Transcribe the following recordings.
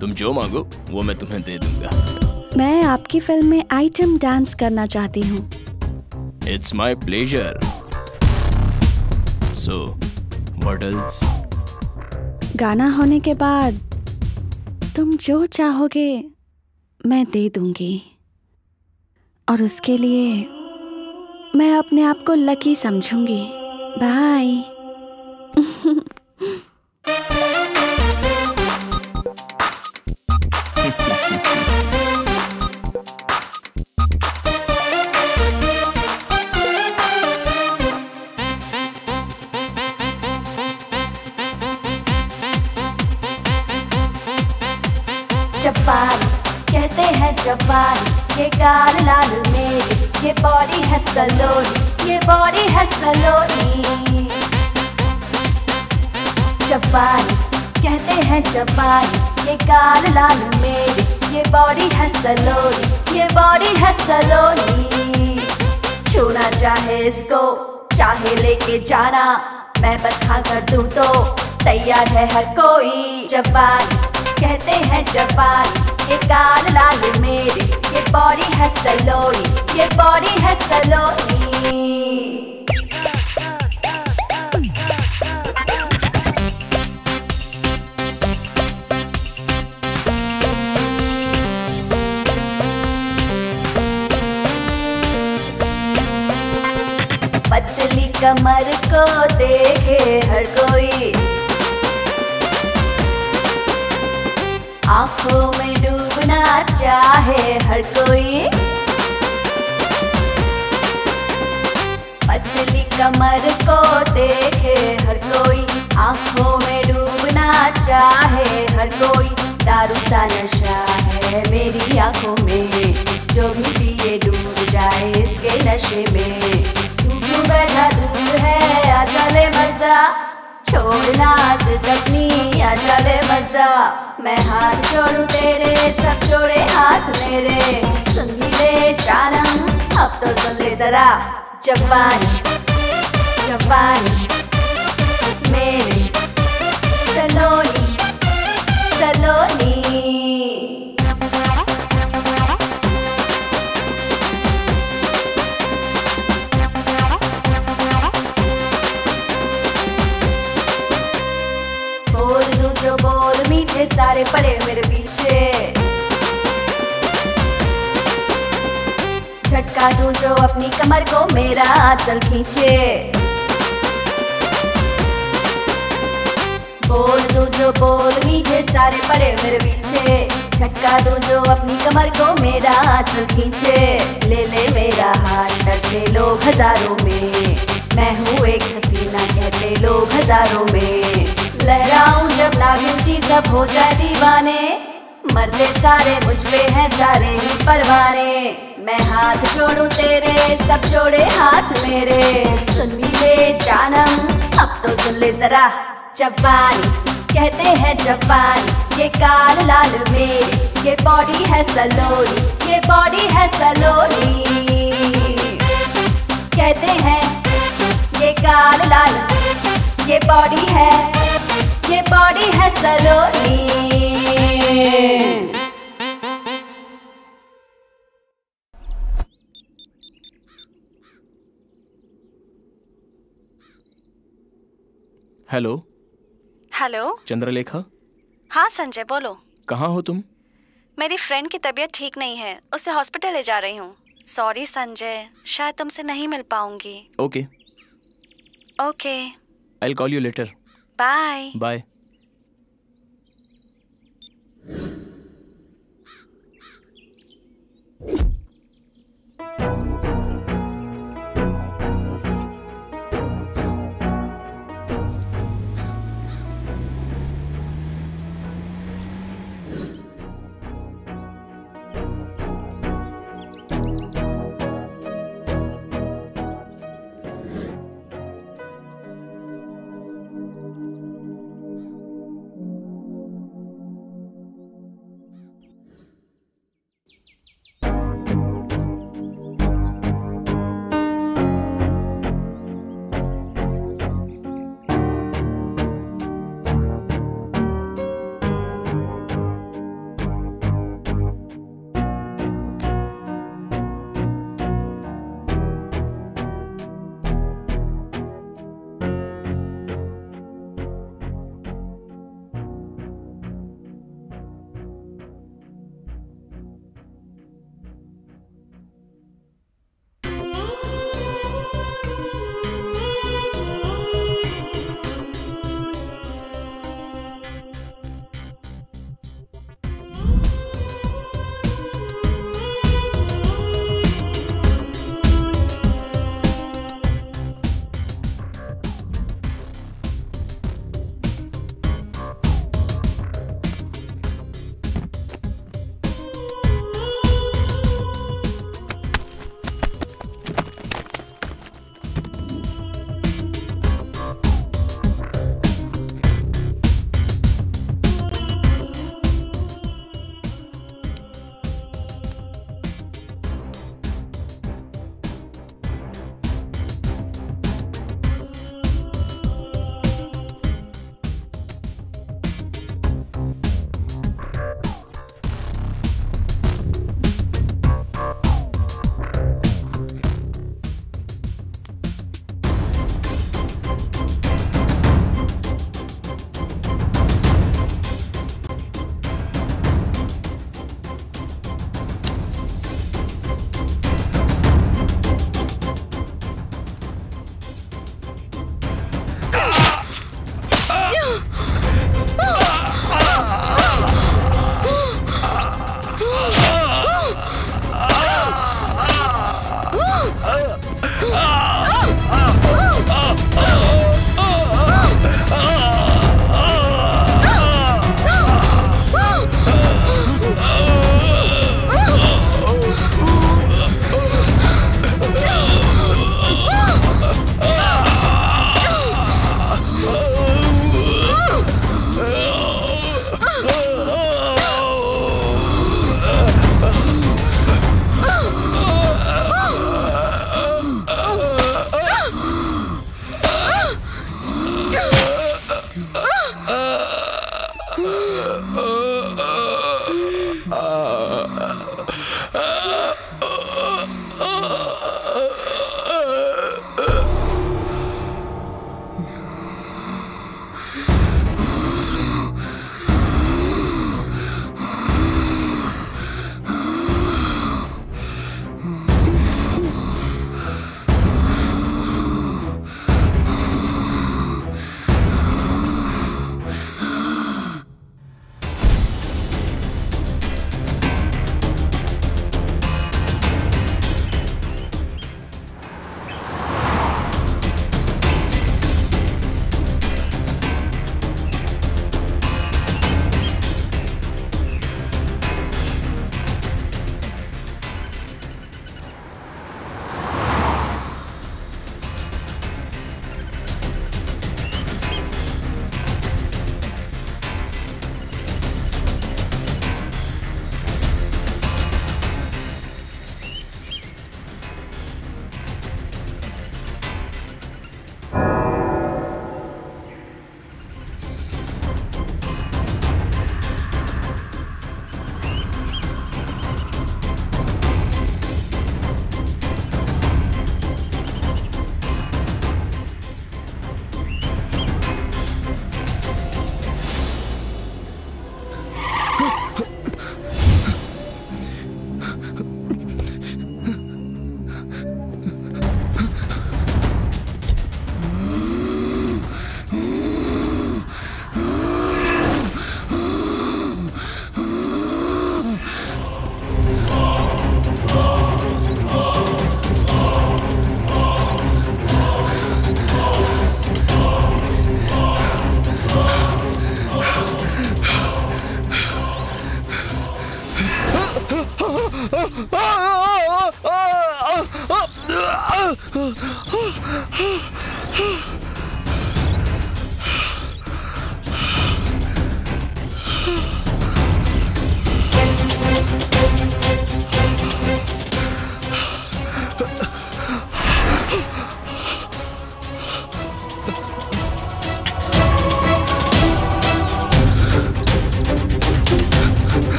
तुम जो मांगो वो मैं तुम्हें दे दूंगा। मैं आपकी फिल्म में आइटम डांस करना चाहती हूँ। It's my pleasure. So what else? गाना होने के बाद तुम जो चाहोगे मैं दे दूंगी, और उसके लिए मैं अपने आप को लकी समझूंगी। बाय। जब्बार कहते हैं जब्बार, ये गाल लाल मेरी, ये बॉडी है सलोनी, ये बॉडी है सलोनी। जब्बार कहते हैं जब्बार, ये गाल लाल मेरी, ये बॉडी है सलोनी, ये बॉडी है सलोनी। छूना चाहे इसको चाहे लेके जाना, मैं बता कर दूं तो तैयार है हर कोई। जब्बार कहते हैं जब्बार, ये गाल लाल मेरी, ये बॉडी है सलोनी, ये बॉडी है सलोनी। पतली कमर को देखे हर कोई, आँखों में डूबना चाहे हर कोई। पतली कमर को देखे हर कोई, आँखों में डूबना चाहे हर कोई। दारू सा नशा है मेरी आँखों में, जो भी पिए डूब जाए इसके नशे में। तू क्यों बैठा दूर है, आजा ले मजा, छोड़ना जिंदगी आजा ले मजा। मैं हाथ छोड़ू तेरे, सब छोड़े हाथ मेरे, सुन ले जानम अब तो सुन ले जरा। जब्बार जब्बार मेरी सलोनी सलोनी। सारे पड़े मेरे पीछे, झटका दूं जो अपनी कमर को मेरा आंचल खींचे, बोल दूं जो बोल मीठे। सारे पड़े मेरे पीछे, झटका दूं जो अपनी कमर को मेरा आंचल खींचे। ले मेरा हाथ, डरते लोग हजारों में, मैं हूँ एक हसीना कहते लोग हजारों में। लहराऊं जब लागिन सब हो जाए दीवाने, मरते सारे मुझ पे हैं सारे ही परवाने। मैं हाथ छोड़ू तेरे, सब छोड़े हाथ मेरे, सुन ले जानम अब तो सुन ले जरा। जब्बार कहते हैं जब्बार, ये गाल लाल मेरी, ये बॉडी है सलोनी, ये बॉडी है सलोनी। कहते हैं ये गाल लाल, ये बॉडी है, ये बॉडी है सलोनी। Hello hello Chandralekha. हाँ संजय बोलो। कहाँ हो तुम? मेरी फ्रेंड की तबीयत ठीक नहीं है, उसे हॉस्पिटल ले जा रही हूँ। सॉरी संजय, शायद तुमसे नहीं मिल पाऊंगी। Okay okay, I will call you later. Bye bye.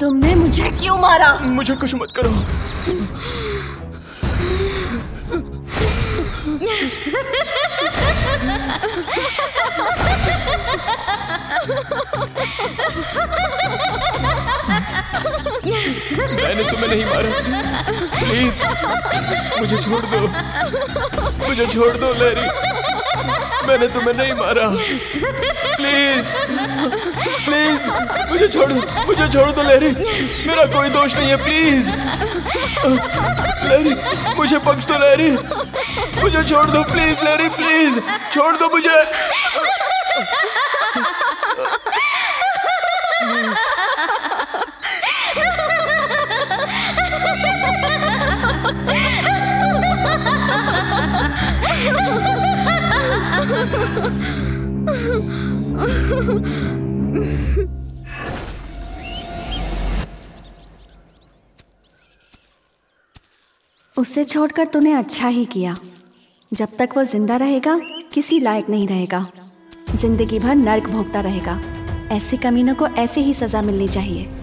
तुमने मुझे क्यों मारा? मुझे कुछ मत करो। मैंने तुम्हें नहीं मारा। प्लीज मुझे छोड़ दो, मुझे छोड़ दो लैरी। मैंने तुम्हें नहीं मारा। प्लीज प्लीज मुझे छोड़ दो, मुझे छोड़ दो लैरी। मेरा कोई दोष नहीं है। प्लीज लैरी मुझे बख्श दो। लैरी मुझे छोड़ दो। प्लीज लैरी प्लीज छोड़ दो मुझे। उसे छोड़कर तूने अच्छा ही किया। जब तक वो जिंदा रहेगा किसी लायक नहीं रहेगा, जिंदगी भर नर्क भोगता रहेगा। ऐसे कमीनों को ऐसी ही सजा मिलनी चाहिए।